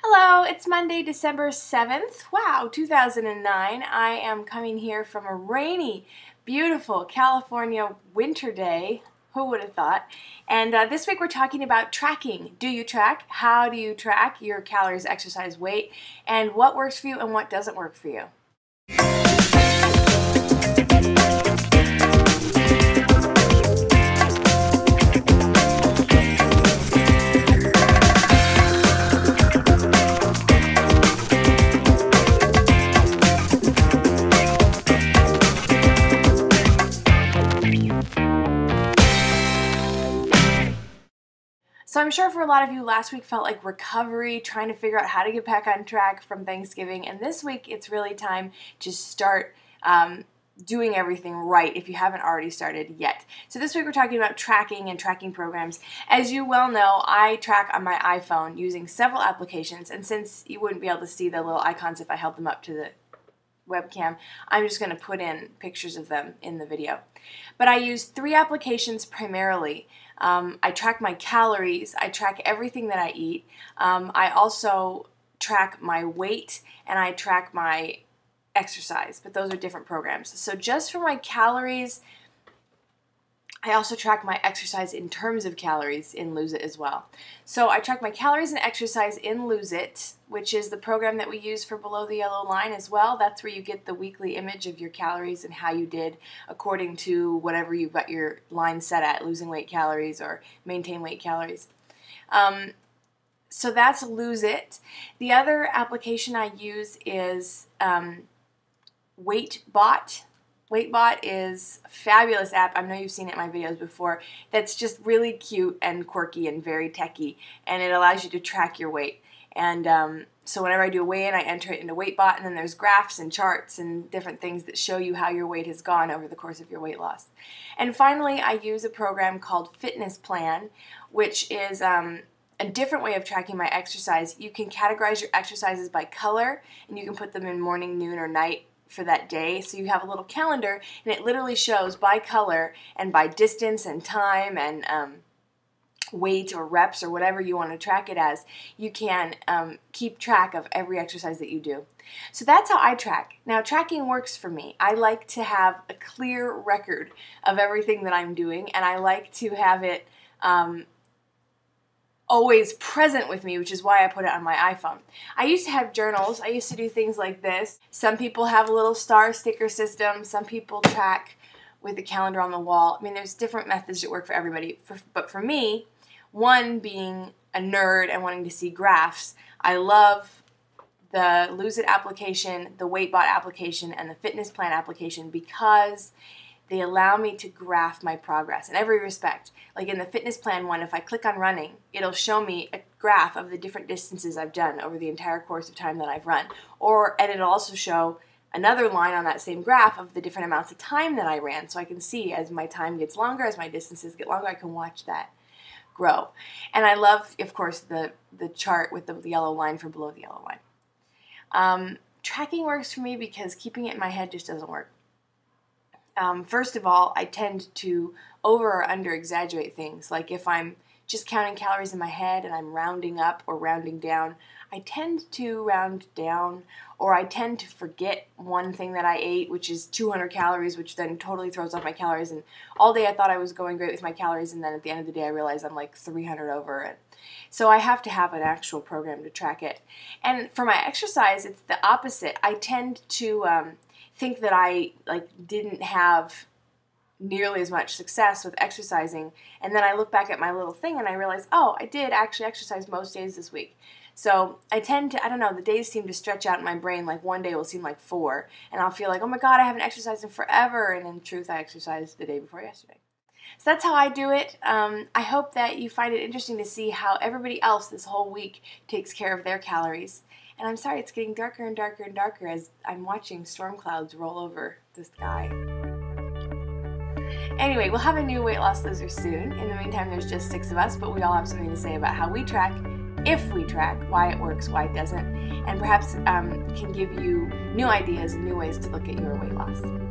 Hello, it's Monday, December 7th, wow, 2009. I am coming here from a rainy, beautiful California winter day. Who would have thought? And this week we're talking about tracking. Do you track? How do you track your calories, exercise, weight, and what works for you and what doesn't work for you? So I'm sure for a lot of you, last week felt like recovery, trying to figure out how to get back on track from Thanksgiving, and this week it's really time to start doing everything right if you haven't already started yet. So this week we're talking about tracking and tracking programs. As you well know, I track on my iPhone using several applications, and since you wouldn't be able to see the little icons if I held them up to the webcam, I'm just going to put in pictures of them in the video. But I use three applications primarily. I track my calories, I track everything that I eat, I also track my weight, and I track my exercise, but those are different programs. So just for my calories, I also track my exercise in terms of calories in Lose It as well. So I track my calories and exercise in Lose It, which is the program that we use for Below the Yellow Line as well. That's where you get the weekly image of your calories and how you did according to whatever you've got your line set at, losing weight calories or maintain weight calories. So that's Lose It. The other application I use is WeightBot. WeightBot is a fabulous app. I know you've seen it in my videos before. That's just really cute and quirky and very techy, and it allows you to track your weight. And so whenever I do a weigh-in, I enter it into WeightBot, and then there's graphs and charts and different things that show you how your weight has gone over the course of your weight loss. And finally, I use a program called Fitness Plan, which is a different way of tracking my exercise. You can categorize your exercises by color, and you can put them in morning, noon, or night for that day. So you have a little calendar, and it literally shows by color and by distance and time and weight or reps or whatever you want to track it as. You can keep track of every exercise that you do. So that's how I track. Now, tracking works for me. I like to have a clear record of everything that I'm doing, and I like to have it always present with me, which is why I put it on my iPhone. I used to have journals. I used to do things like this. Some people have a little star sticker system. Some people track with a calendar on the wall. I mean, there's different methods that work for everybody. But for me, one being a nerd and wanting to see graphs, I love the Lose It application, the WeightBot application, and the Fitness Plan application because they allow me to graph my progress in every respect. Like in the Fitness Plan one, if I click on running, it'll show me a graph of the different distances I've done over the entire course of time that I've run. And it'll also show another line on that same graph of the different amounts of time that I ran. So I can see as my time gets longer, as my distances get longer, I can watch that grow. And I love, of course, the chart with the yellow line for Below the Yellow Line. Tracking works for me because keeping it in my head just doesn't work. First of all, I tend to over or under exaggerate things. Like if I'm just counting calories in my head and I'm rounding up or rounding down, I tend to round down, or I tend to forget one thing that I ate, which is 200 calories, which then totally throws off my calories. And all day I thought I was going great with my calories, and then at the end of the day I realize I'm like 300 over it. So I have to have an actual program to track it. And for my exercise, it's the opposite. I tend to think that I didn't have nearly as much success with exercising, and then I look back at my little thing and I realize, oh, I did actually exercise most days this week. So I tend to, I don't know, the days seem to stretch out in my brain. Like one day will seem like 4, and I'll feel like, oh my god, I haven't exercised in forever, and in truth I exercised the day before yesterday. So that's how I do it. I hope that you find it interesting to see how everybody else this whole week takes care of their calories. And I'm sorry, it's getting darker and darker and darker as I'm watching storm clouds roll over the sky. Anyway, we'll have a new Weight Loss Loser soon. In the meantime, there's just 6 of us, but we all have something to say about how we track, if we track, why it works, why it doesn't, and perhaps can give you new ideas and new ways to look at your weight loss.